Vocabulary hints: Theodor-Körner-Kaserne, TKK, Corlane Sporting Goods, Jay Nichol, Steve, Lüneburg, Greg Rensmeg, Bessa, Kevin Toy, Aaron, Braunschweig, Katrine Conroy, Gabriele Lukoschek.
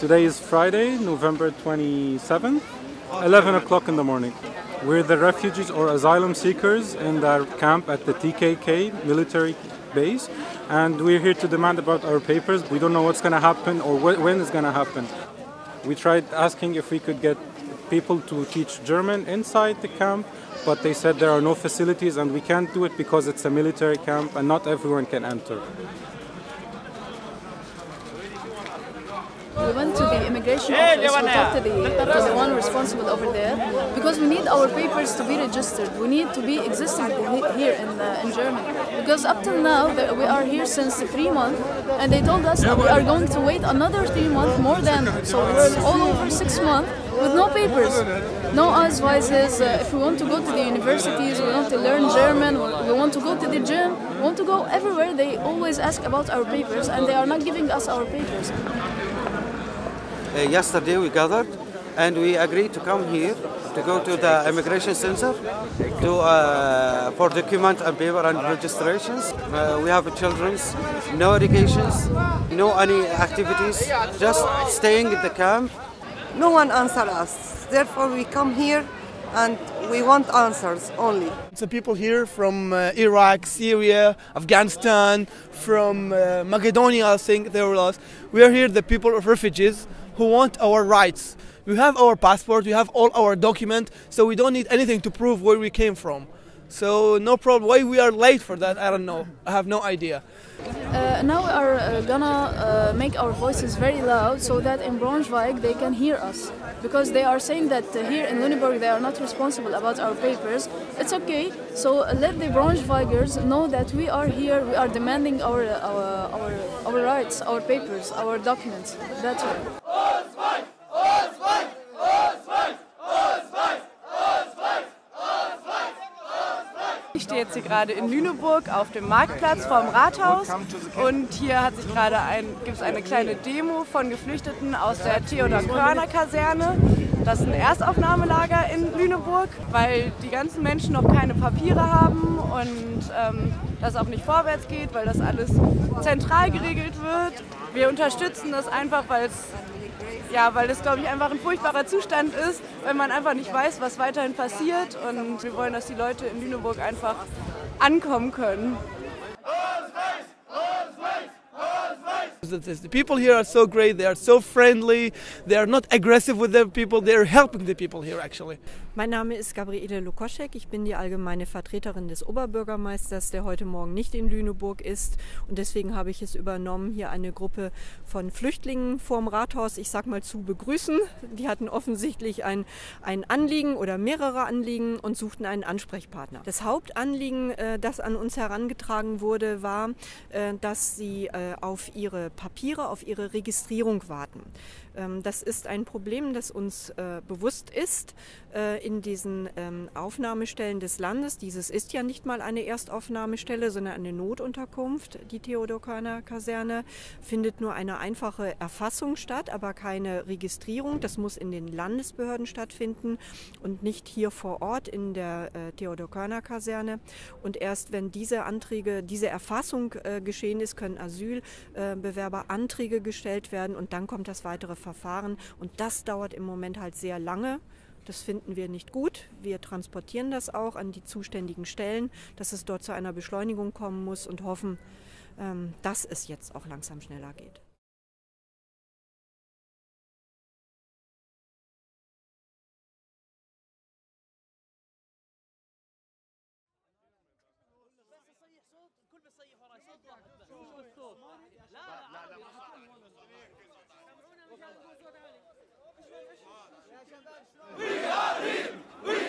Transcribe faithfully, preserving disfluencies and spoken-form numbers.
Today is Friday, November twenty-seventh, eleven o'clock in the morning. We're the refugees or asylum seekers in our camp at the T K K military base, and we're here to demand about our papers. We don't know what's going to happen or wh when it's going to happen. We tried asking if we could get people to teach German inside the camp, but they said there are no facilities and we can't do it because it's a military camp and not everyone can enter. We went to the immigration office, we talked to the, to the one responsible over there, because we need our papers to be registered. We need to be existing here in, uh, in Germany. Because up till now, we are here since three months, and they told us that we are going to wait another three months more than, so it's all over six months, with no papers, no Ausweises. Uh, if we want to go to the universities, we want to learn German, we want to go to the gym, we want to go everywhere, they always ask about our papers, and they are not giving us our papers. Uh, yesterday we gathered and we agreed to come here to go to the immigration center to, uh, for document and paper and registrations. Uh, we have children, no educations, no any activities, just staying in the camp. No one answers us, therefore we come here and we want answers only. It's the people here from uh, Iraq, Syria, Afghanistan, from uh, Macedonia, I think they were lost. We are here the people of refugees who want our rights. We have our passport, we have all our documents, so we don't need anything to prove where we came from. So no problem. Why we are late for that, I don't know. I have no idea. Uh, now we are uh, gonna uh, make our voices very loud so that in Braunschweig they can hear us. Because they are saying that uh, here in Lüneburg they are not responsible about our papers. It's okay, so let the Braunschweigers know that we are here, we are demanding our, our, our, our rights, our papers, our documents. That's all. Ausweis! Ausweis! Ausweis! Ausweis! Ausweis! Ausweis! Ausweis! Ich stehe jetzt hier gerade in Lüneburg auf dem Marktplatz vorm Rathaus und hier hat sich gerade ein, gibt es eine kleine Demo von Geflüchteten aus der Theodor-Körner-Kaserne. Das ist ein Erstaufnahmelager in Lüneburg, weil die ganzen Menschen noch keine Papiere haben und ähm, das auch nicht vorwärts geht, weil das alles zentral geregelt wird. Wir unterstützen das einfach, weil es Ja, weil das, glaube ich, einfach ein furchtbarer Zustand ist, weil man einfach nicht weiß, was weiterhin passiert. Und wir wollen, dass die Leute in Lüneburg einfach ankommen können. The people here are so great, they are so friendly, they are not aggressive with the people, they are helping the people here actually. Mein Name ist Gabriele Lukoschek, ich bin die allgemeine Vertreterin des Oberbürgermeisters, der heute Morgen nicht in Lüneburg ist, und deswegen habe ich es übernommen, hier eine Gruppe von Flüchtlingen vorm Rathaus, ich sag mal, zu begrüßen. Die hatten offensichtlich ein, ein Anliegen oder mehrere Anliegen und suchten einen Ansprechpartner. Das Hauptanliegen, das an uns herangetragen wurde, war, dass sie auf ihre Papiere, auf ihre Registrierung warten. Das ist ein Problem, das uns bewusst ist in diesen Aufnahmestellen des Landes. Dieses ist ja nicht mal eine Erstaufnahmestelle, sondern eine Notunterkunft. Die Theodor-Körner-Kaserne findet nur eine einfache Erfassung statt, aber keine Registrierung. Das muss in den Landesbehörden stattfinden und nicht hier vor Ort in der Theodor-Körner-Kaserne. Und erst wenn diese Anträge, diese Erfassung geschehen ist, können Asylbewerber Anträge gestellt werden und dann kommt das weitere Verfahren und das dauert im Moment halt sehr lange. Das finden wir nicht gut. Wir transportieren das auch an die zuständigen Stellen, dass es dort zu einer Beschleunigung kommen muss und hoffen, dass es jetzt auch langsam schneller geht. We are here! We